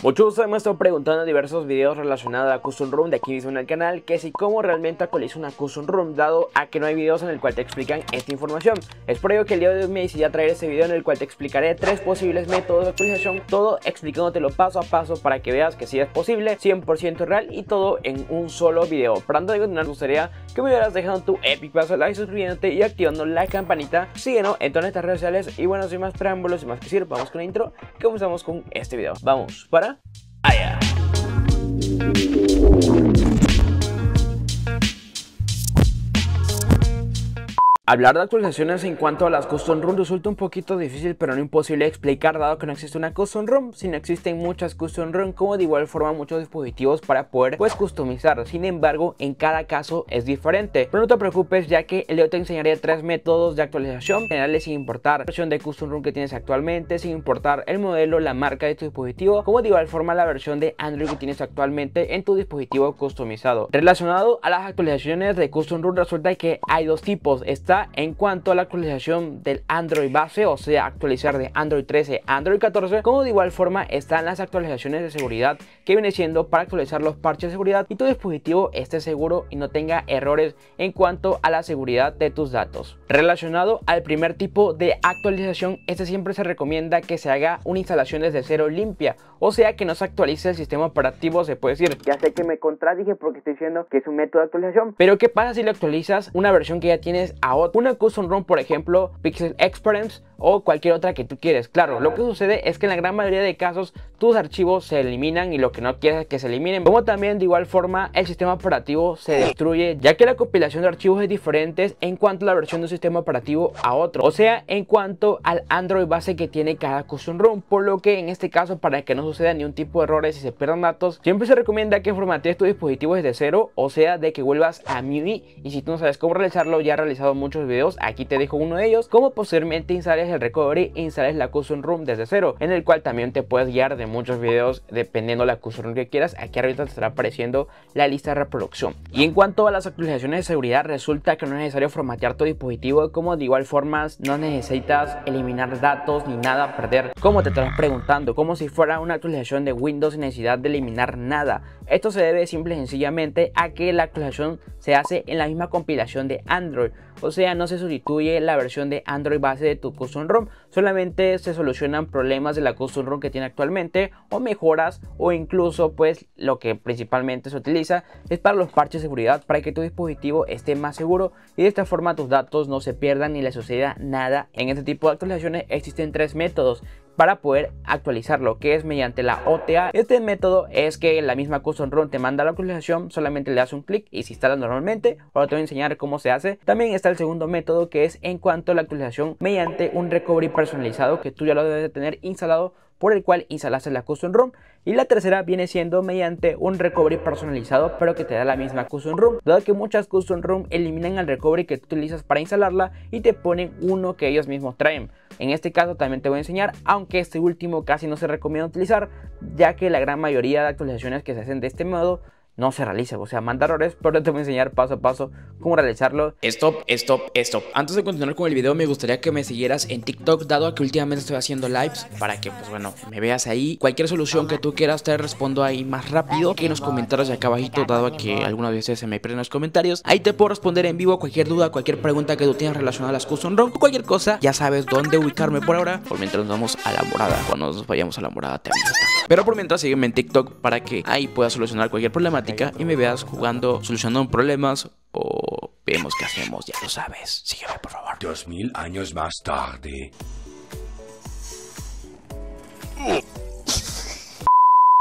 Muchos me han estado preguntando en diversos videos relacionados a Custom Room de aquí mismo en el canal que si cómo realmente actualizo una Custom Room, dado a que no hay videos en el cual te explican esta información. Es por ello que el día de hoy me decidí a traer este video en el cual te explicaré 3 posibles métodos de actualización, todo explicándotelo paso a paso para que veas que sí es posible, 100% real y todo en un solo video. Para antes de continuar, me gustaría que me hubieras dejado tu épico paso like, suscribiéndote y activando la campanita. Síguenos en todas estas redes sociales y bueno, sin más preámbulos y más que decir, vamos con la intro que comenzamos con este video. Vamos para allá. Hablar de actualizaciones en cuanto a las Custom Room resulta un poquito difícil, pero no imposible explicar, dado que no existe una Custom Room, sino existen muchas Custom Room, como de igual forma muchos dispositivos para poder customizar. Sin embargo, en cada caso es diferente, pero no te preocupes, ya que el día te enseñaré 3 métodos de actualización generales sin importar la versión de Custom Room que tienes actualmente, sin importar el modelo, la marca de tu dispositivo, como de igual forma la versión de Android que tienes actualmente en tu dispositivo customizado. Relacionado a las actualizaciones de Custom Room, resulta que hay 2 tipos. Está en cuanto a la actualización del Android base, o sea, actualizar de Android 13 a Android 14, como de igual forma están las actualizaciones de seguridad, que viene siendo para actualizar los parches de seguridad y tu dispositivo esté seguro y no tenga errores en cuanto a la seguridad de tus datos. Relacionado al primer tipo de actualización, siempre se recomienda que se haga una instalación desde cero limpia, o sea, que no se actualice el sistema operativo, se puede decir. Ya sé que me contradije porque estoy diciendo que es un método de actualización, pero ¿qué pasa si le actualizas una versión que ya tienes a otra? Una Custom Room, por ejemplo, Pixel Experience o cualquier otra que tú quieres. Claro, lo que sucede es que en la gran mayoría de casos tus archivos se eliminan y lo que no quieres es que se eliminen, como también de igual forma el sistema operativo se destruye, ya que la compilación de archivos es diferente en cuanto a la versión de un sistema operativo a otro, o sea, en cuanto al Android base que tiene cada Custom Room, por lo que en este caso, para que no suceda ningún tipo de errores y se pierdan datos, siempre se recomienda que formatees tu dispositivo desde cero, o sea, de que vuelvas a MIUI, y si tú no sabes cómo realizarlo, ya he realizado muchos videos, aquí te dejo uno de ellos, como posteriormente instales el Recovery e instales la Custom Room desde cero, en el cual también te puedes guiar de muchos videos dependiendo la Custom Room que quieras. Aquí arriba te estará apareciendo la lista de reproducción. Y en cuanto a las actualizaciones de seguridad, resulta que no es necesario formatear tu dispositivo, como de igual forma no necesitas eliminar datos ni nada perder, como te estarás preguntando, como si fuera una actualización de Windows sin necesidad de eliminar nada. Esto se debe simple y sencillamente a que la actualización se hace en la misma compilación de Android, o sea, no se sustituye la versión de Android base de tu Custom Room, solamente se solucionan problemas de la Custom Room que tiene actualmente, o mejoras, o incluso pues lo que principalmente se utiliza es para los parches de seguridad, para que tu dispositivo esté más seguro y de esta forma tus datos no se pierdan ni le suceda nada. En este tipo de actualizaciones existen 3 métodos para poder actualizarlo, que es mediante la OTA. Este método es que la misma Custom Room te manda la actualización, solamente le das un clic y se instala normalmente. Ahora te voy a enseñar cómo se hace. También está el segundo método, que es en cuanto a la actualización mediante un Recovery personalizado, que tú ya lo debes de tener instalado, por el cual instalaste la Custom Room. Y la tercera viene siendo mediante un Recovery personalizado, pero que te da la misma Custom Room, dado que muchas Custom Room eliminan el Recovery que tú utilizas para instalarla y te ponen uno que ellos mismos traen. En este caso también te voy a enseñar, aunque este último casi no se recomienda utilizar, ya que la gran mayoría de actualizaciones que se hacen de este modo no se realiza, o sea, manda errores, pero te voy a enseñar paso a paso cómo realizarlo. Stop. Antes de continuar con el video, me gustaría que me siguieras en TikTok, dado a que últimamente estoy haciendo lives, para que, pues bueno, me veas ahí. Cualquier solución que tú quieras te respondo ahí más rápido que en los comentarios de acá abajito, dado a que algunas veces se me pierden los comentarios. Ahí te puedo responder en vivo cualquier duda, cualquier pregunta que tú tengas relacionada a las Custom Room, o cualquier cosa. Ya sabes dónde ubicarme por ahora, por mientras nos vamos a la morada. Cuando nos vayamos a la morada te aviso. Pero por mientras, sígueme en TikTok para que ahí puedas solucionar cualquier problema y me veas jugando, solucionando problemas o vemos qué hacemos, ya lo sabes. Sígueme, por favor. 2000 años más tarde.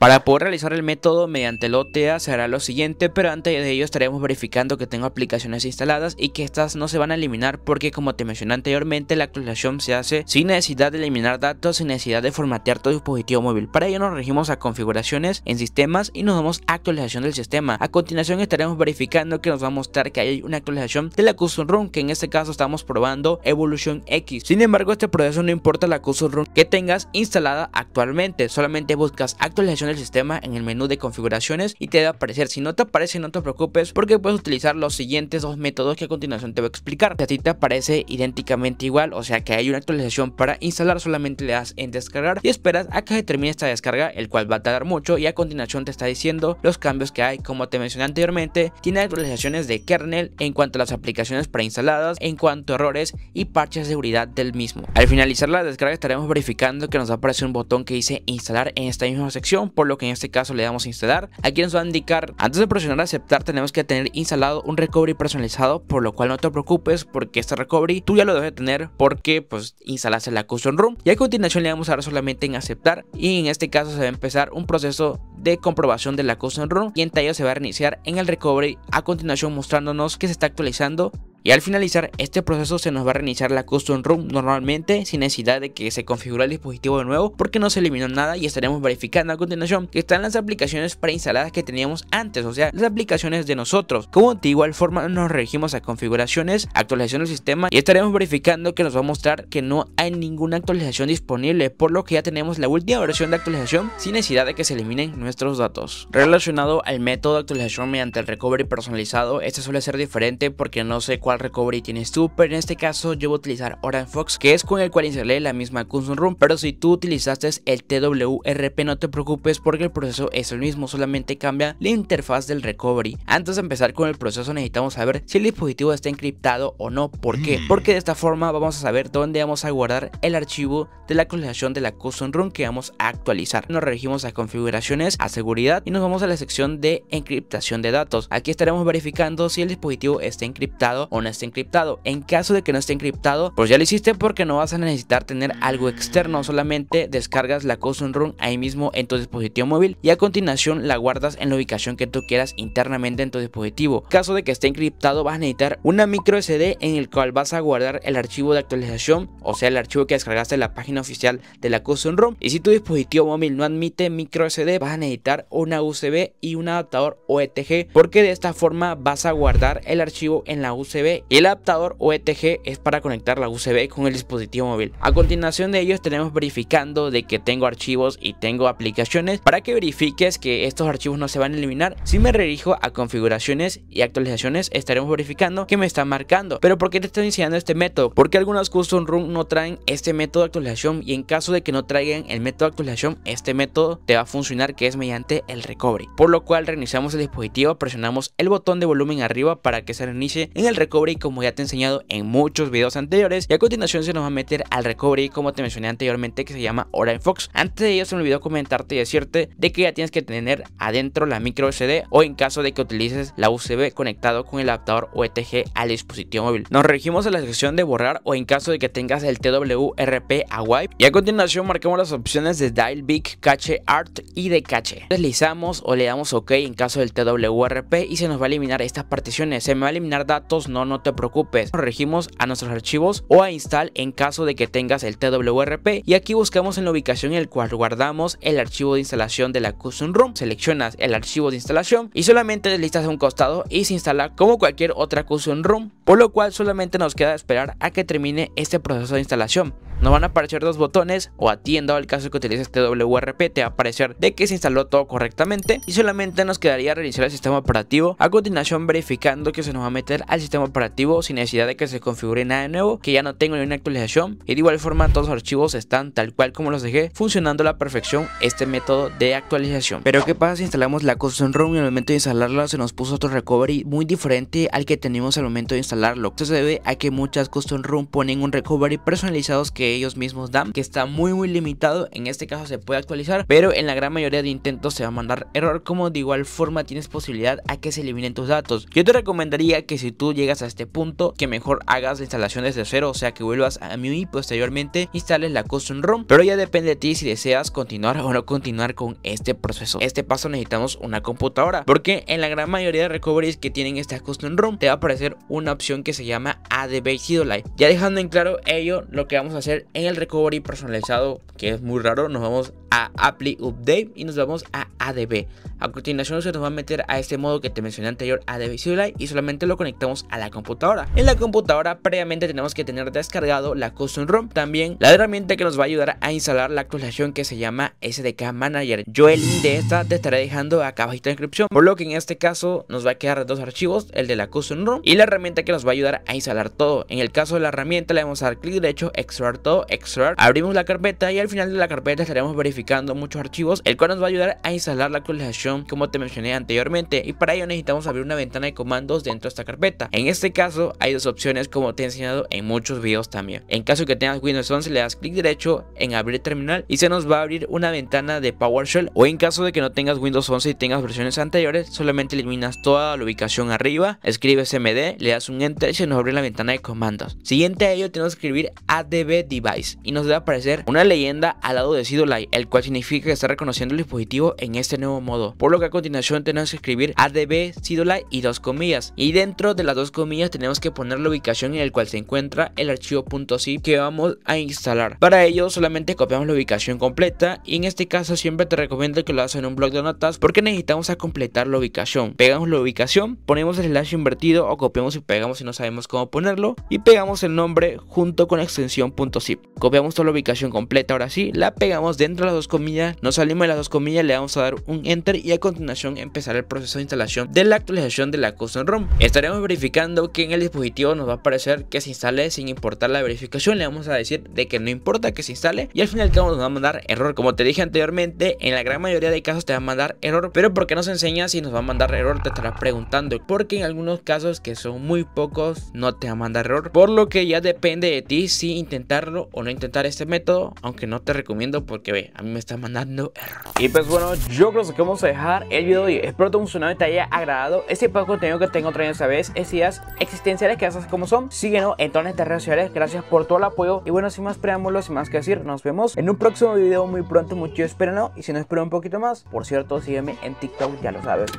Para poder realizar el método mediante el OTA se hará lo siguiente, pero antes de ello estaremos verificando que tengo aplicaciones instaladas y que estas no se van a eliminar, porque como te mencioné anteriormente, la actualización se hace sin necesidad de eliminar datos, sin necesidad de formatear tu dispositivo móvil. Para ello nos regimos a configuraciones, en sistemas, y nos vamos a actualización del sistema. A continuación estaremos verificando que nos va a mostrar que hay una actualización de la Custom Room, que en este caso estamos probando Evolution X. Sin embargo, este proceso no importa la Custom Room que tengas instalada actualmente, solamente buscas actualización configuración del sistema en el menú de configuraciones y te debe aparecer. Si no te aparece, no te preocupes, porque puedes utilizar los siguientes dos métodos que a continuación te voy a explicar. Si a ti te aparece idénticamente igual, o sea que hay una actualización para instalar, solamente le das en descargar y esperas a que se termine esta descarga, el cual va a tardar mucho, y a continuación te está diciendo los cambios que hay. Como te mencioné anteriormente, tiene actualizaciones de kernel en cuanto a las aplicaciones preinstaladas, en cuanto a errores y parches de seguridad del mismo. Al finalizar la descarga estaremos verificando que nos aparece un botón que dice instalar en esta misma sección, por lo que en este caso le damos instalar. Aquí nos va a indicar, antes de presionar aceptar, tenemos que tener instalado un recovery personalizado, por lo cual no te preocupes porque este recovery tú ya lo debes de tener porque pues instalaste la Custom Room. Y a continuación le vamos a dar solamente en aceptar y en este caso se va a empezar un proceso de comprobación de la Custom Room y en tallo se va a reiniciar en el recovery, a continuación mostrándonos que se está actualizando. Y al finalizar este proceso se nos va a reiniciar la Custom Room normalmente, sin necesidad de que se configure el dispositivo de nuevo, porque no se eliminó nada, y estaremos verificando a continuación que están las aplicaciones preinstaladas que teníamos antes, o sea, las aplicaciones de nosotros. Como de igual forma nos regimos a configuraciones, actualización del sistema, y estaremos verificando que nos va a mostrar que no hay ninguna actualización disponible, por lo que ya tenemos la última versión de actualización sin necesidad de que se eliminen nuestros datos. Relacionado al método de actualización mediante el recovery personalizado, este suele ser diferente porque no sé cuál recovery tienes tú, pero en este caso yo voy a utilizar OrangeFox, que es con el cual instalé la misma Custom Room. Pero si tú utilizaste el TWRP, no te preocupes porque el proceso es el mismo, solamente cambia la interfaz del recovery. Antes de empezar con el proceso necesitamos saber si el dispositivo está encriptado o no. ¿Por qué? Porque de esta forma vamos a saber dónde vamos a guardar el archivo de la actualización de la Custom Room que vamos a actualizar. Nos regimos a configuraciones, a seguridad, y nos vamos a la sección de encriptación de datos. Aquí estaremos verificando si el dispositivo está encriptado o no esté encriptado. En caso de que no esté encriptado, pues ya lo hiciste porque no vas a necesitar tener algo externo, solamente descargas la Custom Room ahí mismo en tu dispositivo móvil y a continuación la guardas en la ubicación que tú quieras internamente en tu dispositivo. En caso de que esté encriptado, vas a necesitar una micro SD en el cual vas a guardar el archivo de actualización, o sea el archivo que descargaste en la página oficial de la Custom Room. Y si tu dispositivo móvil no admite micro SD, vas a necesitar una USB y un adaptador OTG, porque de esta forma vas a guardar el archivo en la USB. Y el adaptador OTG es para conectar la USB con el dispositivo móvil. A continuación de ello estaremos verificando de que tengo archivos y tengo aplicaciones. Para que verifiques que estos archivos no se van a eliminar, si me redirijo a configuraciones y actualizaciones, estaremos verificando que me está marcando. Pero ¿por qué te estoy enseñando este método? Porque algunas Custom Room no traen este método de actualización, y en caso de que no traigan el método de actualización, este método te va a funcionar, que es mediante el recovery. Por lo cual reiniciamos el dispositivo, presionamos el botón de volumen arriba para que se reinicie en el recovery, como ya te he enseñado en muchos videos anteriores, y a continuación se nos va a meter al recovery, como te mencioné anteriormente, que se llama OrangeFox. Antes de ello se me olvidó comentarte y decirte de que ya tienes que tener adentro la micro SD, o en caso de que utilices la USB, conectado con el adaptador OTG al dispositivo móvil. Nos regimos a la sección de borrar, o en caso de que tengas el TWRP a wipe, y a continuación marcamos las opciones de Dial Big, Cache Art y de Cache. Deslizamos o le damos OK en caso del TWRP y se nos va a eliminar estas particiones. Se me va a eliminar datos, no te preocupes. Nos regimos a nuestros archivos o a install en caso de que tengas el TWRP, y aquí buscamos en la ubicación en el cual guardamos el archivo de instalación de la Custom Room, seleccionas el archivo de instalación y solamente deslizas a un costado y se instala como cualquier otra Custom Room, por lo cual solamente nos queda esperar a que termine este proceso de instalación. Nos van a aparecer dos botones, o a ti en dado el caso que utilices TWRP te va a aparecer de que se instaló todo correctamente, y solamente nos quedaría reiniciar el sistema operativo, a continuación verificando que se nos va a meter al sistema operativo sin necesidad de que se configure nada de nuevo, que ya no tengo ninguna actualización, y de igual forma todos los archivos están tal cual como los dejé, funcionando a la perfección este método de actualización. Pero ¿qué pasa si instalamos la Custom Room y al momento de instalarla se nos puso otro recovery muy diferente al que teníamos al momento de instalarlo? Esto se debe a que muchas Custom Room ponen un recovery personalizados que ellos mismos dan, que está muy limitado. En este caso se puede actualizar, pero en la gran mayoría de intentos se va a mandar error. Como de igual forma tienes posibilidad a que se eliminen tus datos. Yo te recomendaría que si tú llegas a este punto, que mejor hagas la instalación desde cero, o sea que vuelvas a MIUI y posteriormente instales la Custom Room, pero ya depende de ti si deseas continuar o no continuar con este proceso. Este paso necesitamos una computadora, porque en la gran mayoría de recoveries que tienen esta Custom Room te va a aparecer una opción que se llama ADB Live. Ya dejando en claro ello, lo que vamos a hacer en el recovery personalizado, que es muy raro, nos vamos a Apply Update y nos vamos a ADB. A continuación se nos va a meter a este modo que te mencioné anterior, ADB Visualize, y solamente lo conectamos a la computadora. En la computadora previamente tenemos que tener descargado la Custom Room, también la herramienta que nos va a ayudar a instalar la actualización que se llama SDK Manager. Yo el link de esta te estaré dejando acá abajito en la descripción, por lo que en este caso nos va a quedar dos archivos, el de la Custom Room y la herramienta que nos va a ayudar a instalar todo. En el caso de la herramienta le vamos a dar clic derecho, extraer todo, extraer, abrimos la carpeta y al final de la carpeta estaremos verificando muchos archivos, el cual nos va a ayudar a instalar la actualización como te mencioné anteriormente, y para ello necesitamos abrir una ventana de comandos dentro de esta carpeta. En este caso hay dos opciones, como te he enseñado en muchos videos también. En caso que tengas Windows 11 le das clic derecho en abrir terminal y se nos va a abrir una ventana de PowerShell, o en caso de que no tengas Windows 11 y tengas versiones anteriores, solamente eliminas toda la ubicación arriba, escribes MD, le das un enter y se nos abre la ventana de comandos. Siguiente a ello tenemos que escribir ADB Device y nos debe aparecer una leyenda al lado de CeduLite, el cual significa que está reconociendo el dispositivo en este nuevo modo, por lo que a continuación tenemos que escribir ADB CeduLite y dos comillas, y dentro de las dos comillas tenemos que poner la ubicación en el cual se encuentra el archivo .zip que vamos a instalar. Para ello solamente copiamos la ubicación completa, y en este caso siempre te recomiendo que lo hagas en un bloc de notas porque necesitamos a completar la ubicación. Pegamos la ubicación, ponemos el slash invertido o copiamos y pegamos si no sabemos cómo ponerlo, y pegamos el nombre junto con la extensión .zip. Copiamos toda la ubicación completa, ahora sí, la pegamos dentro de las dos comillas, nos salimos de las dos comillas, le vamos a dar un enter y a continuación empezará el proceso de instalación de la actualización de la Custom ROM. Estaremos verificando que en el dispositivo nos va a aparecer que se instale sin importar la verificación, le vamos a decir de que no importa que se instale, y al final que nos va a mandar error. Como te dije anteriormente, en la gran mayoría de casos te va a mandar error, pero ¿por qué nos enseña si nos va a mandar error? Te estarás preguntando, porque en algunos casos, que son muy pocos, no te va a mandar error, por lo que ya depende de ti si intentarlo o no intentar este método, aunque no te recomiendo porque ve, a mí me está mandando error. Y pues bueno, yo creo que vamos a dejar el video de hoy. Espero que te haya agradado este poco contenido que tengo traído esta vez, es ideas existenciales que haces como son. Síguenos en todas nuestras redes sociales, gracias por todo el apoyo, y bueno, sin más preámbulos, sin más que decir, nos vemos en un próximo video muy pronto, mucho espérenlo, y si no espero un poquito más, por cierto, sígueme en TikTok, ya lo sabes.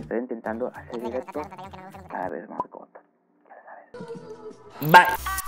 Estoy intentando hacer directo cada vez más corto, ya lo sabes. Bye.